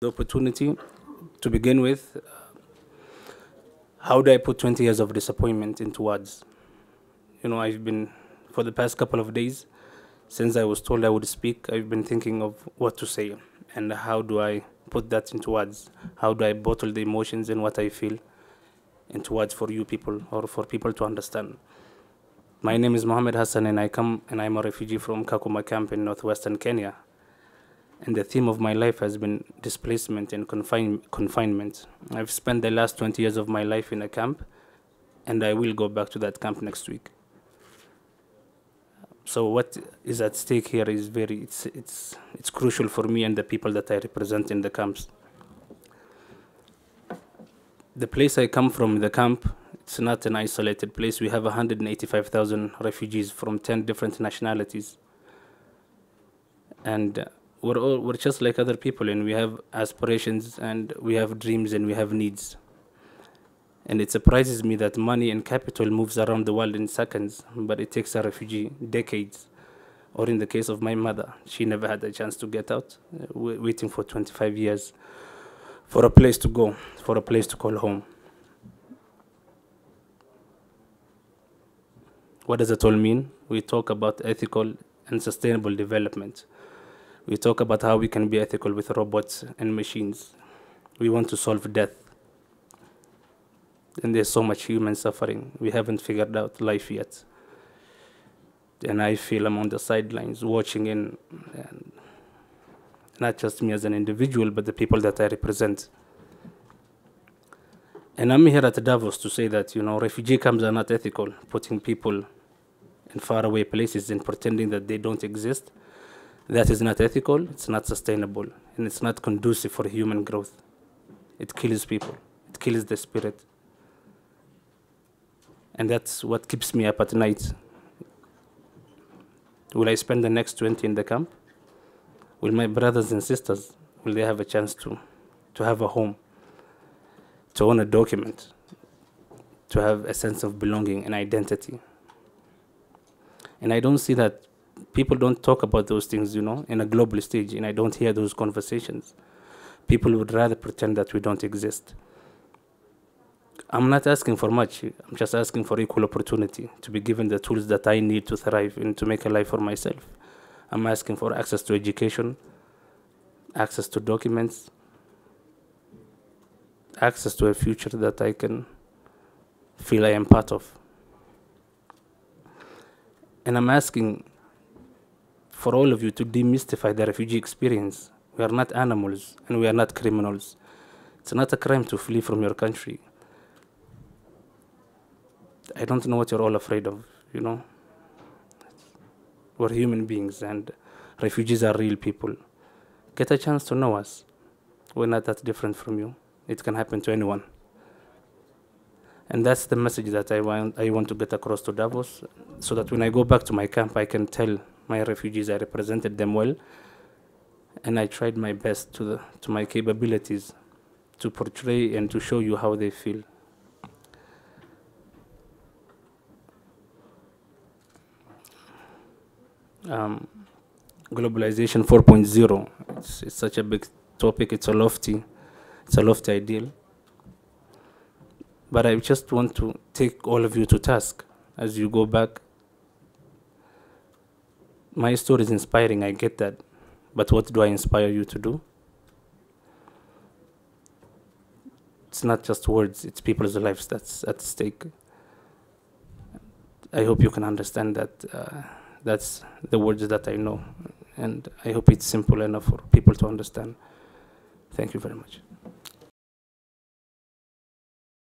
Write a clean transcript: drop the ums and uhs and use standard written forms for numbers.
The opportunity to begin with, how do I put 20 years of disappointment into words? You know, I've been, for the past couple of days, since I was told I would speak, I've been thinking of what to say and how do I put that into words? How do I bottle the emotions and what I feel into words for you people or for people to understand? My name is Mohammed Hassan and I'm a refugee from Kakuma camp in northwestern Kenya. And the theme of my life has been displacement and confinement. I've spent the last 20 years of my life in a camp, and I will go back to that camp next week. So what is at stake here is it's crucial for me and the people that I represent in the camps. The place I come from, the camp, it's not an isolated place. We have 185,000 refugees from 10 different nationalities. And We're just like other people, and we have aspirations, and we have dreams, and we have needs. And it surprises me that money and capital moves around the world in seconds, but it takes a refugee decades. Or in the case of my mother, she never had a chance to get out, waiting for 25 years for a place to go, for a place to call home. What does it all mean? We talk about ethical and sustainable development. We talk about how we can be ethical with robots and machines. We want to solve death. And there's so much human suffering. We haven't figured out life yet. And I feel I'm on the sidelines watching in, and not just me as an individual, but the people that I represent. And I'm here at Davos to say that, you know, refugee camps are not ethical, putting people in faraway places and pretending that they don't exist. That is not ethical, it's not sustainable, and it's not conducive for human growth. It kills people, it kills the spirit. And that's what keeps me up at night. Will I spend the next 20 in the camp? Will my brothers and sisters, will they have a chance to have a home, to own a document, to have a sense of belonging and identity? And I don't see that. People don't talk about those things, you know, in a global stage, and I don't hear those conversations. People would rather pretend that we don't exist. I'm not asking for much. I'm just asking for equal opportunity, to be given the tools that I need to thrive and to make a life for myself. I'm asking for access to education, access to documents, access to a future that I can feel I am part of. And I'm asking for all of you to demystify the refugee experience. We are not animals and we are not criminals. It's not a crime to flee from your country. I don't know what you're all afraid of, you know. We're human beings and refugees are real people. Get a chance to know us. We're not that different from you. It can happen to anyone. And that's the message that I want to get across to Davos, so that when I go back to my camp, I can tell my refugees I represented them well, and I tried my best to my capabilities to portray and to show you how they feel. Globalization 4.0, it's such a big topic, it's a lofty ideal. But I just want to take all of you to task as you go back. My story is inspiring, I get that. But what do I inspire you to do? It's not just words, it's people's lives that's at stake. I hope you can understand that. That's the words that I know. And I hope it's simple enough for people to understand. Thank you very much.